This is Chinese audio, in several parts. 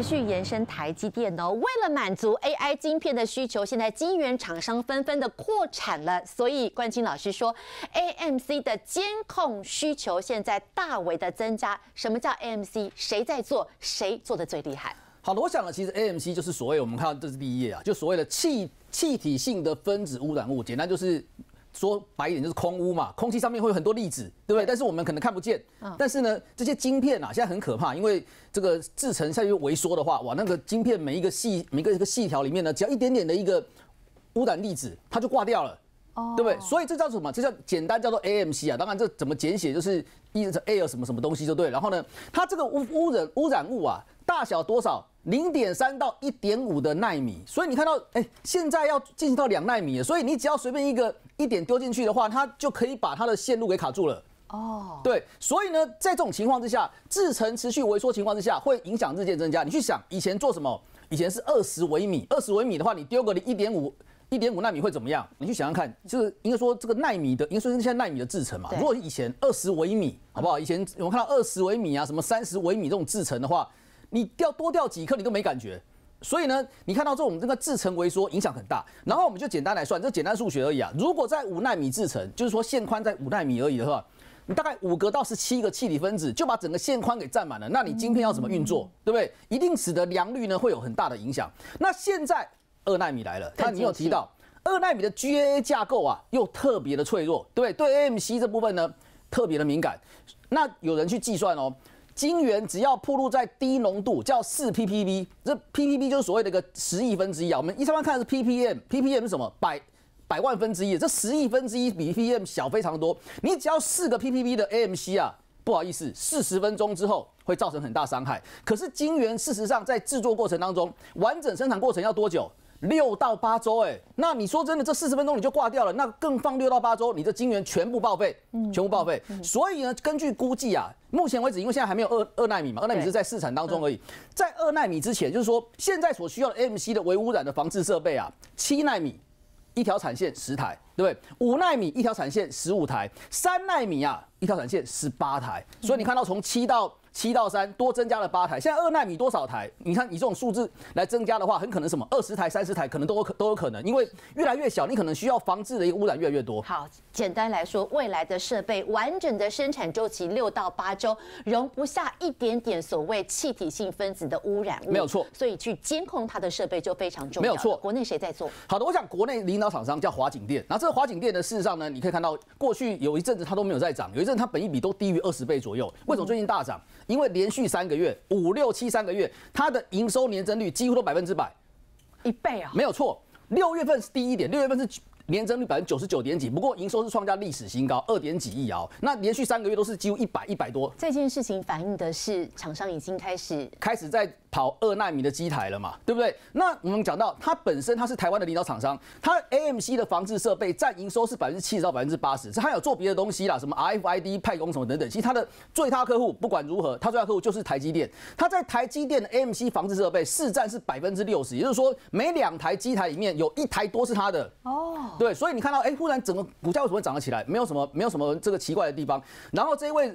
持续延伸台积电哦，为了满足 AI 晶片的需求，现在晶圆厂商纷纷的扩产了。所以冠清老师说 ，AMC 的监控需求现在大为的增加。什么叫 AMC？ 谁在做？谁做的最厉害？好的，我想呢，其实 AMC 就是所谓我们看到这是第一页啊，就所谓的气体性的分子污染物，简单就是。 说白一点就是空污嘛，空气上面会有很多粒子，对不对？但是我们可能看不见。但是呢，这些晶片啊，现在很可怕，因为这个制程下去萎缩的话，哇，那个晶片每一个细条里面呢，只要一点点的一个污染粒子，它就挂掉了，哦，对不对？所以这叫什么？这叫简单叫做 AMC 啊。当然这怎么简写就是air 什么什么东西就对。然后呢，它这个污染物啊，大小多少？ 0.3到 1.5 的纳米，所以你看到，哎，现在要进行到2纳米，所以你只要随便一个一点丢进去的话，它就可以把它的线路给卡住了。哦，对，所以呢，在这种情况之下，制程持续萎缩情况之下，会影响日渐增加。你去想，以前做什么？以前是20微米，20微米的话，你丢个1.5纳米会怎么样？你去想想看，就是应该说这个纳米的，应该说是现在纳米的制程嘛。如果以前20微米，好不好？以前我们看到20微米啊，什么30微米这种制程的话。 你多掉几颗你都没感觉，所以呢，你看到这种这个制程萎缩影响很大。然后我们就简单来算，这简单数学而已啊。如果在5纳米制程，就是说线宽在5纳米而已的话，你大概5个到17个气体分子就把整个线宽给占满了。那你晶片要怎么运作，对不对？一定使得良率呢会有很大的影响。那现在2纳米来了，那你有提到2纳米的 GAA 架构啊，又特别的脆弱，对不对？对 AMC 这部分呢特别的敏感。那有人去计算哦。 晶圆只要暴露在低浓度，叫4 ppb， 这 ppb 就是所谓的一个10亿分之一啊。我们一般看的是 ppm，ppm 是什么？百万分之一，这10亿分之一比 ppm 小非常多。你只要4个 ppb 的 AMC 啊，不好意思，40分钟之后会造成很大伤害。可是晶圆事实上在制作过程当中，完整生产过程要多久？6到8周，哎，那你说真的，这40分钟你就挂掉了，那更放6到8周，你这晶圆全部报废，全部报废。所以呢，根据估计啊，目前为止，因为现在还没有2纳米嘛，2纳米是在试产当中而已。在2纳米之前，就是说现在所需要的 AMC 的微污染的防治设备啊，7纳米一条产线10台，对不对？5纳米一条产线15台，3纳米啊一条产线18台。所以你看到从7到3多增加了8台，现在2纳米多少台？你看以这种数字来增加的话，很可能什么20台、30台可能都有可能，因为越来越小，你可能需要防治的一个污染越来越多。好，简单来说，未来的设备完整的生产周期6到8周，容不下一点点所谓气体性分子的污染物，没有错。所以去监控它的设备就非常重要，没有错。国内谁在做？好的，我想国内领导厂商叫华景电，那这个华景电呢，事实上呢，你可以看到过去有一阵子它都没有在涨，有一阵它本益比都低于20倍左右，为什么最近大涨？ 因为连续3个月，5、6、7、3个月，它的营收年增率几乎都100%，1倍啊，没有错。6月份是低一点，6月份是年增率99.几%，不过营收是创下历史新高，2.几亿啊。那连续3个月都是几乎100多。这件事情反映的是厂商已经开始在跑2纳米的机台了嘛，对不对？那我们讲到它本身，它是台湾的领导厂商，它 AMC 的防治设备占营收是70%到80%，它还有做别的东西啦，什么 RFID 派工什么等等。其实它的最大客户不管如何，它最大客户就是台积电。它在台积电的 AMC 防治设备市占是60%，也就是说每2台机台里面有1台多是它的。哦，对，所以你看到哎，忽然整个股价为什么会涨了起来？没有什么这个奇怪的地方。然后这一位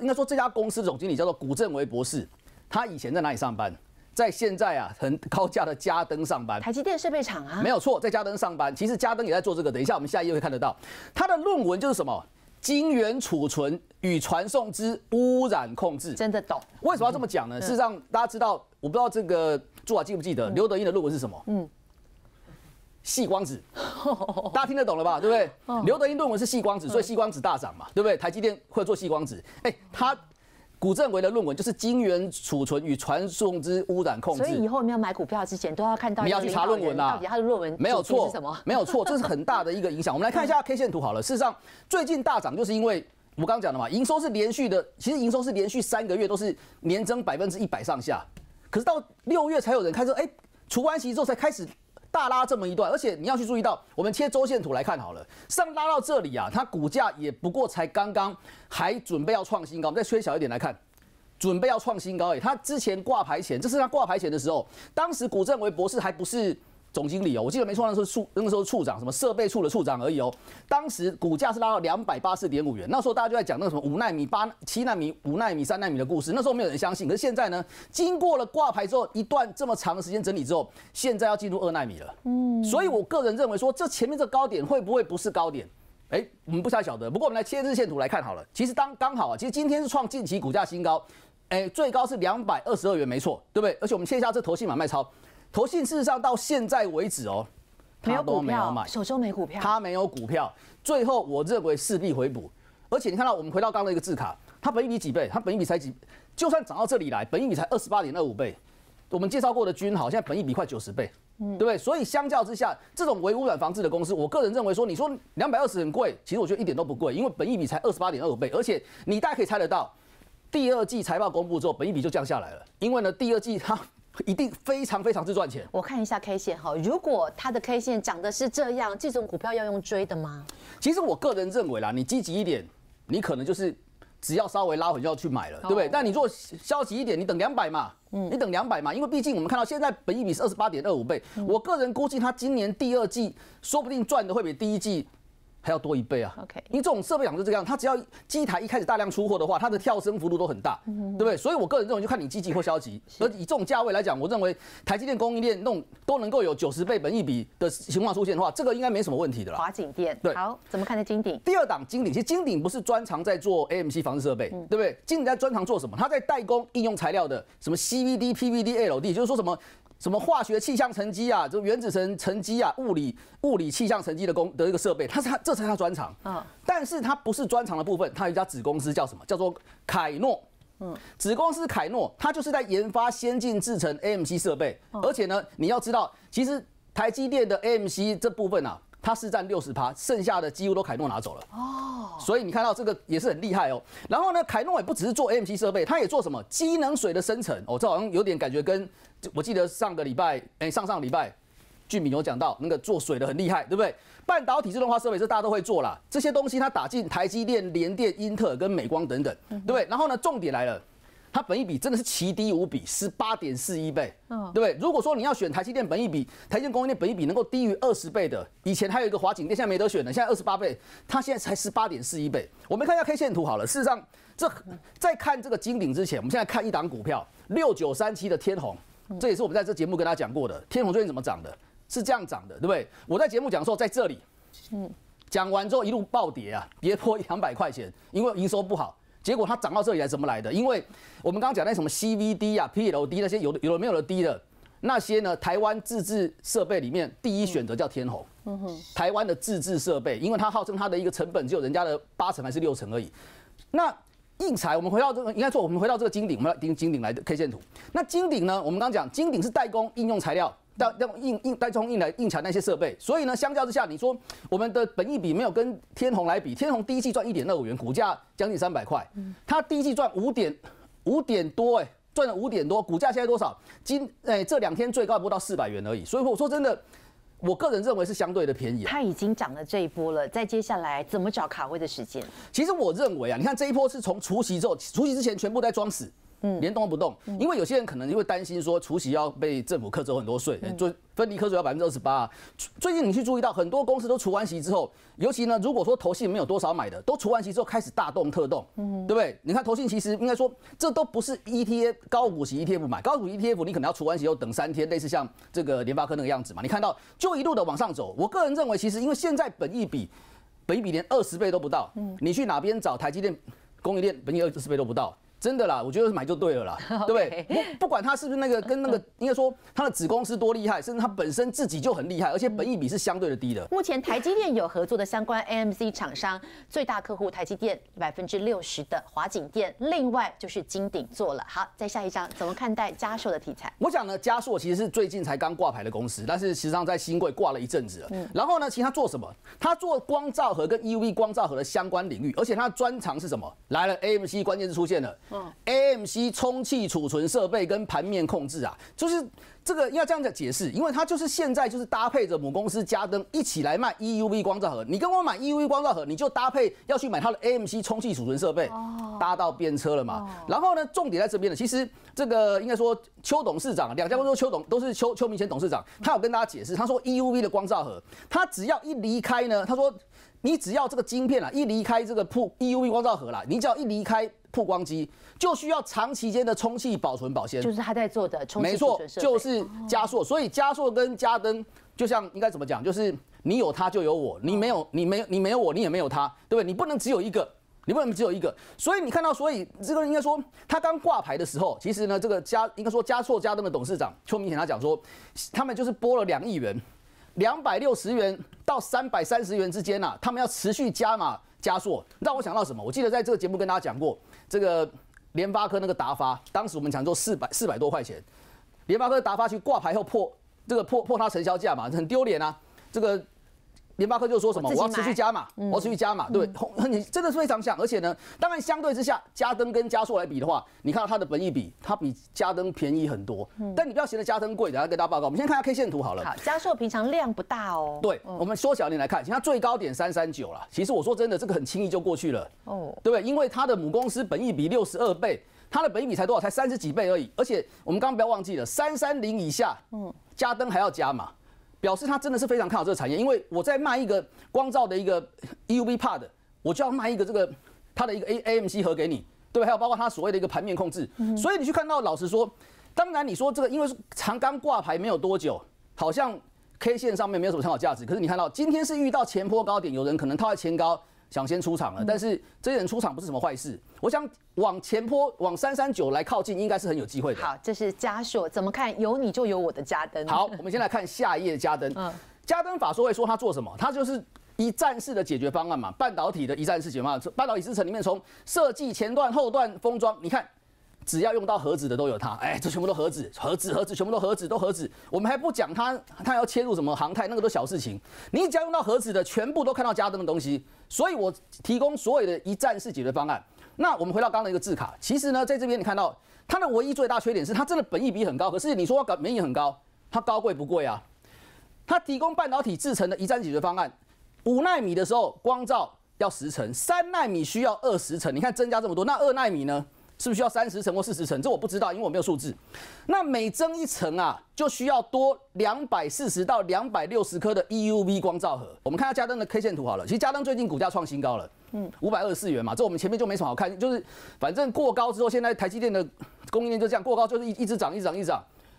应该说这家公司总经理叫做古正维博士。 他以前在哪里上班？在现在啊，很高价的嘉登上班，台积电设备厂啊，没有错，在嘉登上班。其实嘉登也在做这个，等一下我们下一页会看得到。他的论文就是什么？晶圆储存与传送之污染控制。真的懂？为什么要这么讲呢？事实上，大家知道，我不知道这个朱啊记不记得刘德英的论文是什么？细光子，大家听得懂了吧？对不对？刘德英论文是细光子，所以细光子大涨嘛，对不对？台积电会做细光子，哎，他。 古正维的论文就是晶圆储存与传送之污染控制，所以以后我们要买股票之前都要看到你要去查论文啊，到底他的论文没有错是什么？没有错，这是很大的一个影响。我们来看一下 K 线图好了。事实上，最近大涨就是因为我刚刚讲的嘛，营收是连续的，其实营收是连续3个月都是年增100%上下，可是到6月才有人开始，哎，除完息之后才开始大拉这么一段。而且你要去注意到，我们切周线图来看好了，上拉到这里啊，它股价也不过才刚刚。 还准备要创新高，我们再缩小一点来看，准备要创新高。哎，他之前挂牌前，这是他挂牌前的时候，当时古正维博士还不是总经理哦，我记得没错，那时候处长，什么设备处的处长而已哦。当时股价是拉到284.5元，那时候大家就在讲那个什么5奈米、7奈米、5奈米、3奈米的故事，那时候没有人相信。可是现在呢，经过了挂牌之后一段这么长的时间整理之后，现在要进入2奈米了。嗯，所以我个人认为说，这前面这高点会不会不是高点？ 哎，我们不太晓得。不过我们来切日线图来看好了。其实刚好啊，其实今天是创近期股价新高，哎，最高是222元，没错，对不对？而且我们切一下这投信买卖超，投信事实上到现在为止哦，他都没有买，手中没股票，他没有股票。最后我认为势必回补。而且你看到我们回到刚刚的一个字卡，它本益比几倍？它本益比才几？就算涨到这里来，本益比才28.25倍。我们介绍过的君豪，现在本益比快90倍。 对不对？所以相较之下，这种微污染防治的公司，我个人认为说，你说220很贵，其实我觉得一点都不贵，因为本益比才28.25倍，而且你大家可以猜得到，第二季财报公布之后，本益比就降下来了，因为呢，第二季它一定非常非常之赚钱。我看一下 K 线哈，如果它的 K 线涨的是这样，这种股票要用追的吗？其实我个人认为啦，你积极一点，你可能就是只要稍微拉回就要去买了，对不对？但你如果消极一点，你等200嘛。 你等200嘛，因为毕竟我们看到现在本益比是28.25倍，我个人估计它今年第二季说不定赚的会比第一季还要多1倍啊。OK， 因为这种设备厂就这样，它只要机台一开始大量出货的话，它的跳升幅度都很大，对不对？所以我个人认为就看你积极或消极。而以这种价位来讲，我认为台积电供应链那种都能够有90倍本益比的情况出现的话，这个应该没什么问题的啦。华景电对，好，怎么看的金鼎？第二档金鼎，其实金鼎不是专长在做 AMC 防治设备，对不对？金鼎在专长做什么？它在代工应用材料的什么 CVD、PVD、LD， 就是说什么化学气象沉积啊，就原子层沉积啊，物理气象沉积的一个设备，这才是它专长。嗯，但是它不是专长的部分，它有一家子公司叫什么？叫做凯诺。嗯，子公司凯诺，它就是在研发先进制程 AMC 设备，而且呢，你要知道，其实台积电的 AMC 这部分啊，它是占60%，剩下的几乎都凯诺拿走了。哦，所以你看到这个也是很厉害哦。然后呢，凯诺也不只是做 AMC 设备，它也做什么机能水的生成。哦，这好像有点感觉跟。 我记得上上礼拜，俊敏有讲到那个做水的很厉害，对不对？半导体自动化设备这大家都会做啦，这些东西它打进台积电、联电、英特尔跟美光等等，对不对？然后呢，重点来了，它本益比真的是奇低无比，18.41倍，对不对？如果说你要选台积电本益比，台积电供应链本益比能够低于20倍的，以前还有一个华景电，现在没得选了，现在28倍，它现在才18.41倍。我们看一下 K 线图好了，事实上这在看这个金鼎之前，我们现在看一档股票6937的天弘。 这也是我们在这节目跟大家讲过的，天弘最近怎么涨的？是这样涨的，对不对？我在节目讲的时候，在这里，讲完之后一路暴跌啊，跌破200块钱，因为营收不好。结果它涨到这里来，怎么来的？因为我们刚刚讲那什么 CVD 啊、PLD 那些有的没有的低的那些呢，台湾自制设备里面第一选择叫天弘。台湾的自制设备，因为它号称它的一个成本只有人家的8成还是6成而已。那 硬材，我们回到这个，应该说我们回到这个金鼎，我们来金鼎来的 K 线图。那金鼎呢，我们刚讲金鼎是代工应用材料，代工应材那些设备。所以呢，相较之下，你说我们的本益比没有跟天弘来比，天弘第一季赚1.25元，股价将近300块，它第一季赚五点多，哎，赚了5点多，股价现在多少？这2天最高不到400元而已。所以我说真的。 我个人认为是相对的便宜，它已经涨了这一波了，再接下来怎么找卡位的时间？其实我认为啊，你看这一波是从除息之后，除息之前全部在装死，连动都不动，因为有些人可能会担心说除息要被政府课征很多税，就分离课税要28%。最近你去注意到很多公司都除完息之后，尤其呢，如果说投信没有多少买的，都除完息之后开始大动特动，对不对？你看投信其实应该说这都不是 ETF 高股息 ETF 买，高股息 ETF 你可能要除完息后等3天，类似像这个联发科那个样子嘛。你看到就 一路的往上走，我个人认为，其实因为现在本益比连20倍都不到，你去哪边找台积电供应链本益20倍都不到，真的啦，我觉得买就对了啦， Okay. 对不对？不管它是不是那个跟那个，应该说它的子公司多厉害，甚至它本身自己就很厉害，而且本益比是相对的低的。目前台积电有合作的相关 AMC 厂商，最大客户台积电60%的华景电，另外就是金鼎做了。好，再下一张，怎么看待嘉硕的题材？我想呢，嘉硕其实是最近才刚挂牌的公司，但是实际上在新贵挂了一阵子了。然后呢，其实它做什么？它做光照盒跟 EUV 光照盒的相关领域，而且它的专长是什么？来了 AMC， 关键字出现了。AMC 充气储存设备跟盘面控制啊，就是。这个要这样的解释，因为它就是现在就是搭配着母公司家登一起来卖 EUV 光罩盒。你跟我买 EUV 光罩盒，你就搭配要去买它的 AMC 充气储存设备，搭到边车了嘛。然后呢，重点在这边了。其实这个应该说邱董事长，两家公司都是邱明谦董事长，他有跟大家解释，他说 EUV 的光罩盒，他只要一离开呢，他说你只要这个晶片啊一离开这个 EUV 光罩盒啦，你只要一离开曝光机，就需要长期间的充气保存保鲜，就是他在做的充气储存设备，没错，就是嘉硕。所以嘉硕跟嘉登，就像应该怎么讲，就是你有他就有我，你没有我，你也没有他，对不对？你不能只有一个。你不能只有一个，所以你看到，所以这个应该说，他刚挂牌的时候，其实呢，这个应该说嘉硕嘉登的董事长邱明显他讲说，他们就是拨了2亿元，260元到330元之间呐，他们要持续加码嘉硕。让我想到什么？我记得在这个节目跟大家讲过，这个联发科那个达发，当时我们讲说400多块钱，联发科达发去挂牌后破它承销价嘛，很丢脸啊，这个。联发科就说什么我要持续加码，我要持续加码，对，你真的是非常像，而且呢，当然相对之下，嘉登跟嘉硕来比的话，你看到它的本益比，它比嘉登便宜很多，但你不要嫌得嘉登贵，等下跟大家报告。我们先看下 K 线图好了。好，嘉硕平常量不大哦。对，我们缩小一点来看，它最高点339啦。其实我说真的，这个很轻易就过去了，哦，对不对？因为它的母公司本益比62倍，它的本益比才多少？才30几倍而已。而且我们刚刚不要忘记了，330以下，嘉登还要加码。表示他真的是非常看好这个产业，因为我在卖一个光罩的一个 EUV Pad， 我就要卖一个这个它的一个 AMC 盒给你，对，还有包括它所谓的一个盘面控制。所以你去看到，老实说，当然你说这个因为长刚挂牌没有多久，好像 K 线上面没有什么参考价值。可是你看到今天是遇到前波高点，有人可能套在前高想先出场了，但是这些人出场不是什么坏事。我想往前坡往339来靠近，应该是很有机会的。好，这是嘉硕，怎么看？有你就有我的嘉登。好，我们先来看下一页的嘉登。嘉登法说会说他做什么？他就是一站式的解决方案嘛，半导体的一站式解决方案。半导体制程里面，从设计前段、后段、封装，你看只要用到盒子的都有它。哎，这全部都盒子，盒子，盒子，全部都盒子，都盒子。我们还不讲它要切入什么航太，那个都小事情。你只要用到盒子的，全部都看到嘉登的东西。所以我提供所有的一站式解决方案。那我们回到刚刚的一个字卡，其实呢，在这边你看到它的唯一最大缺点是它真的本益比很高，可是你说它本益很高，它高贵不贵啊？它提供半导体制程的一站解决方案，5奈米的时候光罩要10层，3奈米需要20层，你看增加这么多，那2奈米呢，是不是需要30层或40层？这我不知道，因为我没有数字。那每增1层啊，就需要多240到260颗的 EUV 光罩盒。我们看下嘉登的 K 线图好了，其实嘉登最近股价创新高了。524元嘛，这我们前面就没什么好看，就是反正过高之后，现在台积电的供应链就这样，过高就是一直涨。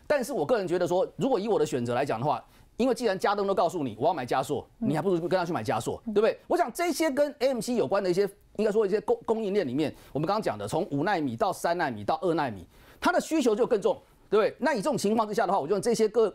但是我个人觉得说，如果以我的选择来讲的话，因为既然嘉登都告诉你我要买嘉硕，你还不如跟他去买嘉硕，对不对？我想这些跟 AMC 有关的一些，应该说一些供应链里面，我们刚刚讲的，从5奈米到3奈米到2奈米，它的需求就更重，对不对？那以这种情况之下的话，我觉得这些个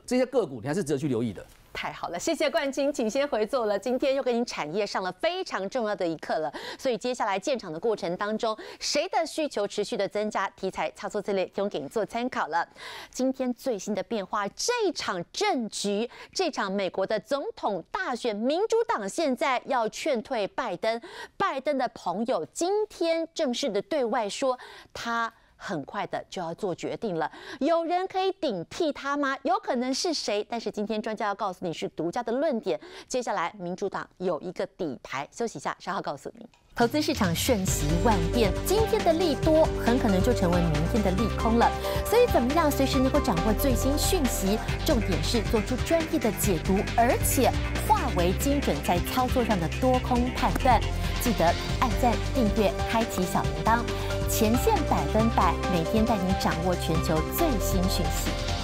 股你还是值得去留意的。太好了，谢谢冠清，请先回座了。今天又给你产业上了非常重要的一课了，所以接下来建厂的过程当中，谁的需求持续的增加，题材操作策略提供给你做参考了。今天最新的变化，这场政局，这场美国的总统大选，民主党现在要劝退拜登，拜登的朋友今天正式的对外说他。很快的就要做决定了，有人可以顶替他吗？有可能是谁？但是今天专家要告诉你是独家的论点。接下来民主党有一个底牌，休息一下，稍后告诉你。投资市场瞬息万变，今天的利多很可能就成为明天的利空了。所以怎么样随时能够掌握最新讯息？重点是做出专业的解读，而且化为精准在操作上的多空判断。记得按赞、订阅、开启小铃铛。前线100%每天带您掌握全球最新讯息。